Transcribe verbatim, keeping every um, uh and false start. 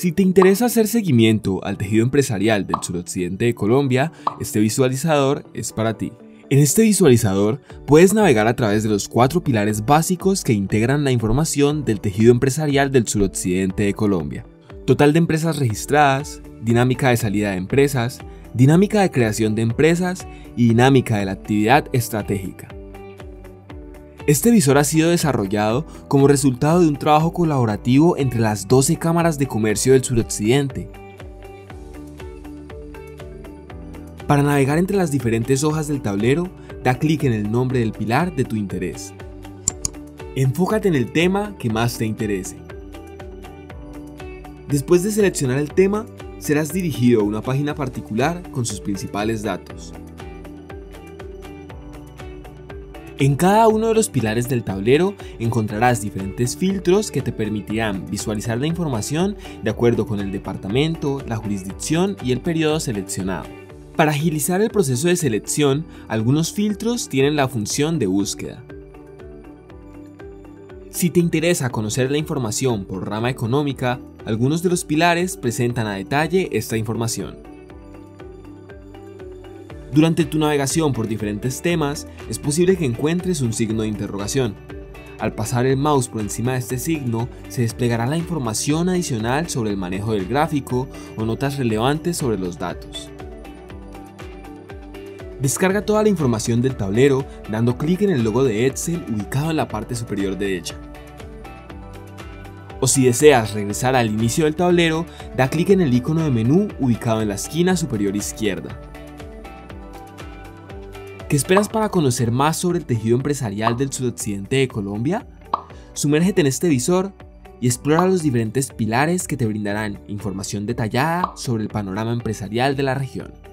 Si te interesa hacer seguimiento al tejido empresarial del suroccidente de Colombia, este visualizador es para ti. En este visualizador puedes navegar a través de los cuatro pilares básicos que integran la información del tejido empresarial del suroccidente de Colombia. Total de empresas registradas, dinámica de salida de empresas, dinámica de creación de empresas y dinámica de la actividad estratégica. Este visor ha sido desarrollado como resultado de un trabajo colaborativo entre las doce cámaras de comercio del suroccidente. Para navegar entre las diferentes hojas del tablero, da clic en el nombre del pilar de tu interés. Enfócate en el tema que más te interese. Después de seleccionar el tema, serás dirigido a una página particular con sus principales datos. En cada uno de los pilares del tablero encontrarás diferentes filtros que te permitirán visualizar la información de acuerdo con el departamento, la jurisdicción y el periodo seleccionado. Para agilizar el proceso de selección, algunos filtros tienen la función de búsqueda. Si te interesa conocer la información por rama económica, algunos de los pilares presentan a detalle esta información. Durante tu navegación por diferentes temas, es posible que encuentres un signo de interrogación. Al pasar el mouse por encima de este signo, se desplegará la información adicional sobre el manejo del gráfico o notas relevantes sobre los datos. Descarga toda la información del tablero dando clic en el logo de Excel ubicado en la parte superior derecha. O si deseas regresar al inicio del tablero, da clic en el icono de menú ubicado en la esquina superior izquierda. ¿Qué esperas para conocer más sobre el tejido empresarial del suroccidente de Colombia? Sumérgete en este visor y explora los diferentes pilares que te brindarán información detallada sobre el panorama empresarial de la región.